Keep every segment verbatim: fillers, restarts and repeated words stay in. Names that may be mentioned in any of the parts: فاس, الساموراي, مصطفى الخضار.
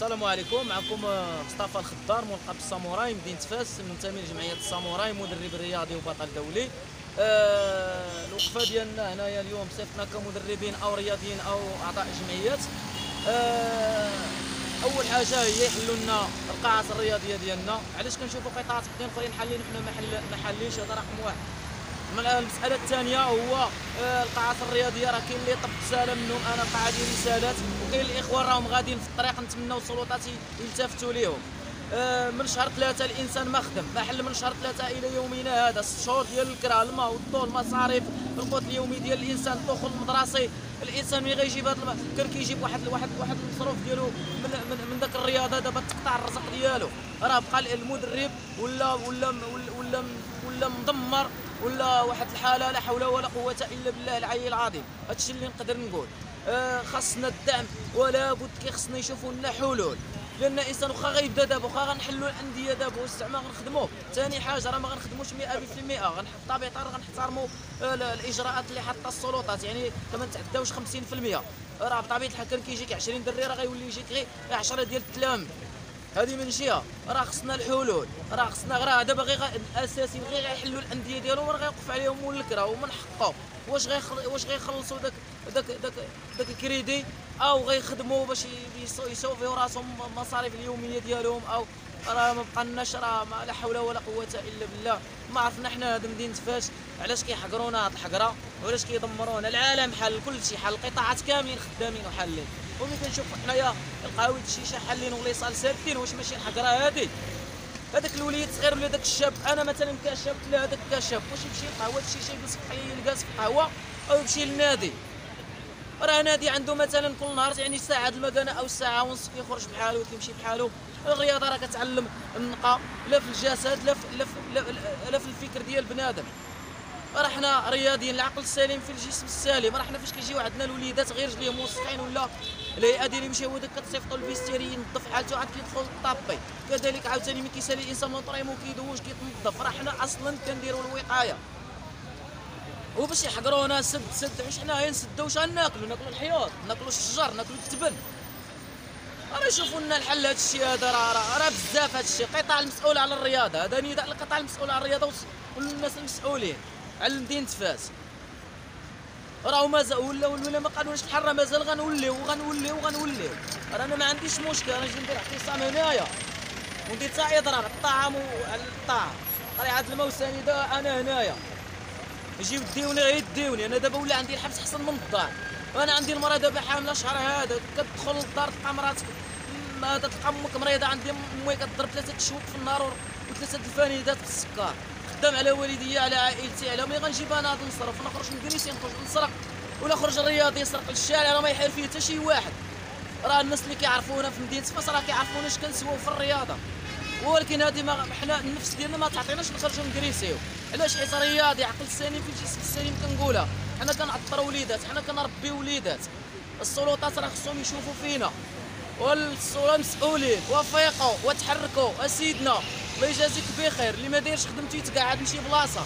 السلام عليكم، معكم مصطفى الخضار ملقب الساموراي مدينة فاس، منتمي لجمعية الساموراي، مدرب رياضي وبطل دولي. آه الوقفة ديالنا هنايا اليوم صيفطنا كمدربين أو رياضيين أو أعضاء جمعيات. آه أول حاجة هي يحلوا لنا القاعات الرياضية ديالنا، علاش كنشوفوا قطاعات قدام أخرين حالين وحنا ما حلينش، هذا رقم واحد. المسألة الثانية هو القاعات الرياضية، راه كاين اللي طب سالة منهم، أنا القاعة ديال رسالات، وكاين الإخوان راهم غاديين في الطريق، نتمناو السلطات يلتفتوا ليهم. من شهر ثلاثة الإنسان ما خدم، ما حل من شهر ثلاثة إلى يومنا هذا، ست شهور ديال الكرا، الماء والضو، المصاريف، القوت اليومي ديال الإنسان، الدخل المدرسي، الإنسان ملي غيجيب هذا كان كيجيب واحد واحد واحد المصروف ديالو من من, من ذاك الرياضة، دابا تقطع الرزق ديالو، راه بقى المدرب ولا ولا ولا ولا, ولا مدمر ولا واحد الحاله، لا حول ولا قوه الا بالله العلي العظيم. هادشي اللي نقدر نقول. آه خاصنا الدعم، ولا بد كيخصنا يشوفوا لنا حلول، لان الانسان واخا غيبدا دابا، واخا غنحلوا الانديه دابا زعما غنخدموا. ثاني حاجه راه ما غنخدموش مئة بالمئة، بطبيعه الحال غنحترموا الاجراءات اللي حاطه السلطات، يعني ما نتعداوش خمسين بالمئة. راه بطبيعه الحال كان كيجيك عشرين دري راه غيولي يجيك غير عشرة ديال التلاميذ، هذه من جهه. راه خصنا الحلول، راه خصنا غير دابا غير الاساسي غير غيحلوا الانديه ديالهم، راه غيوقف عليهم مول الكرا، ومن حقه واش واش غيخلصوا داك داك داك داك الكريدي، او غيخدموا باش يسوفيو راسهم المصاريف اليوميه ديالهم. او راه ما بقالناش، راه لا حول ولا قوه الا بالله، ما عرفنا حنا هذه مدينه فاس علاش كيحقرونا هاد الحقره، وعلاش كيدمرونا. العالم حل، كلشي حل، القطاعات كاملين خدامين وحالين، وملي كنشوفوا حنايا القهاوي الشيشه حالين وليصال ساكتين، واش ماشي الحقره هادي؟ هذاك الوليد صغير ولا هذاك الشاب، انا مثلا كشاب لا هذاك كشاب، واش يمشي للقهوه الشيشه يجلس يلقاس في القهوه، او يمشي للنادي؟ راه نادي عنده مثلا كل نهار يعني ساعه المكانه او ساعه ونص، كيخرج بحالو وكيمشي بحالو. الرياضه راه كتعلم النقه، لا في الجسد لا في لا في لا في الفكر ديال بنادم. راه حنا رياضيين، العقل السليم في الجسم السليم. راه حنا فاش كيجيو عندنا الوليدات غير رجليهم موسخين ولا الهيئه ديالهم مشاو هذاك، كتصيفطوا الفيستيري ينظف حالته عاد كيدخل طابي، كذلك عاوتاني ملي كيسالي الانسان لونطريمون كيدوش كيتنظف. راه حنا اصلا كنديروا الوقايه، وباش يحقرونا سد سد واش حنايا نسدو، واش غناكلو؟ ناكلو الحيوط، ناكلو الشجر، ناكلو التبن. راه شوفوا لنا الحل هذا الشيء هذا، راه راه بزاف هذا الشيء. القطاع المسؤول على الرياضه، هذا نداء للقطاع المسؤول على الرياضه والناس المسؤولين على مدينة فاس. راهو مازال ولا ولا ما قالولناش بحال، راه مازال غنوليو وغنوليو وغنوليو. راه انا ما عنديش مشكل، انا جيت ندير اعتصام هنايا وندير تاع اضرار الطعام على الطعام، قريعه الماء والسنيده. انا هنايا يجيو يديوني غير يديوني، انا دابا ولا عندي الحبس احسن من الدار. انا عندي المراه دابا حامله شهر هذا، كتدخل للدار تلقى مراتك هذا، تلقى امك مريضه، عندي امي كضرب ثلاثه شهور في النهار وثلاثه الفانيدات بالسكر. خدام على والديا على عائلتي على، ملي غنجيب انا هذا نصرف ونخرج ندير شي، نخرج نسرق ولا خرج الرياضي يسرق للشارع، راه ما يحال فيه حتى شي واحد. راه الناس اللي كيعرفونا في مدينه فاس راه كيعرفونا اش كنسواو في الرياضه، ولكن هذه ما حنا النفس ديالنا ما تعطيناش نخرجوا ندريسيو. علاش؟ حيت رياضي عقل سليم في الجسم السليم. كنقولها حنا كنعطروا وليدات، حنا كنربيو وليدات. السلطات راه خصهم يشوفوا فينا، والسلطات مسؤولين وفيقوا وتحركوا. اسيدنا الله يجازيك بخير، اللي ما دايرش خدمته يتقعد مشي بلاصه.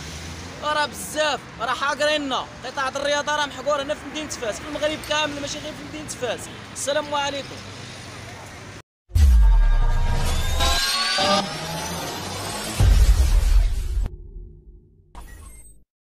راه بزاف راه حاقريننا، قطاع الرياضه راه محقور هنا في مدينه فاس، في المغرب كامل ماشي غير في مدينه فاس. السلام عليكم.